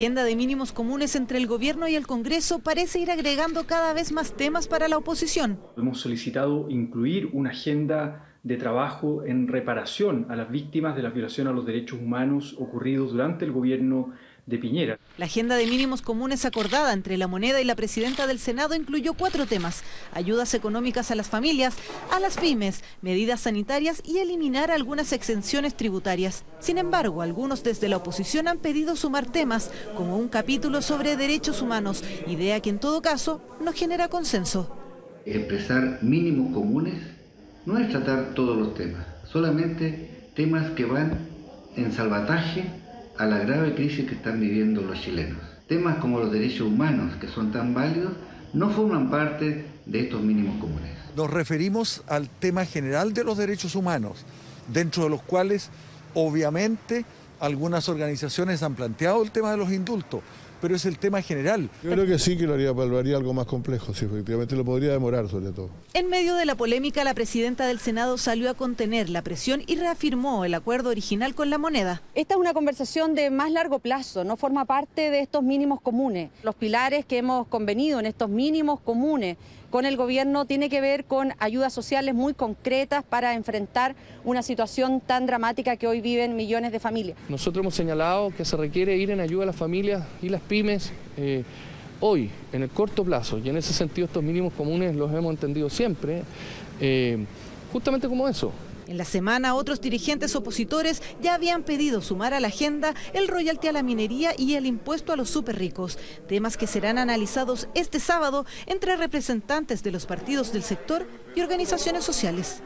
La agenda de mínimos comunes entre el gobierno y el Congreso parece ir agregando cada vez más temas para la oposición. Hemos solicitado incluir una agenda de trabajo en reparación a las víctimas de la violación a los derechos humanos ocurridos durante el gobierno de Piñera. La agenda de mínimos comunes acordada entre la moneda y la presidenta del Senado incluyó 4 temas: ayudas económicas a las familias, a las pymes, medidas sanitarias y eliminar algunas exenciones tributarias. Sin embargo, algunos desde la oposición han pedido sumar temas como un capítulo sobre derechos humanos, idea que en todo caso no genera consenso. Expresar mínimos comunes no es tratar todos los temas, solamente temas que van en salvataje a la grave crisis que están viviendo los chilenos. Temas como los derechos humanos, que son tan válidos, no forman parte de estos mínimos comunes. Nos referimos al tema general de los derechos humanos, dentro de los cuales, obviamente, algunas organizaciones han planteado el tema de los indultos, pero es el tema general. Yo creo que sí que lo haría, evaluaría algo más complejo, sí, efectivamente lo podría demorar sobre todo. En medio de la polémica, la presidenta del Senado salió a contener la presión y reafirmó el acuerdo original con la moneda. Esta es una conversación de más largo plazo, no forma parte de estos mínimos comunes. Los pilares que hemos convenido en estos mínimos comunes con el gobierno tiene que ver con ayudas sociales muy concretas para enfrentar una situación tan dramática que hoy viven millones de familias. Nosotros hemos señalado que se requiere ir en ayuda a las familias y las pymes hoy, en el corto plazo, y en ese sentido estos mínimos comunes los hemos entendido siempre, justamente como eso. En la semana, otros dirigentes opositores ya habían pedido sumar a la agenda el royalty a la minería y el impuesto a los superricos, temas que serán analizados este sábado entre representantes de los partidos del sector y organizaciones sociales.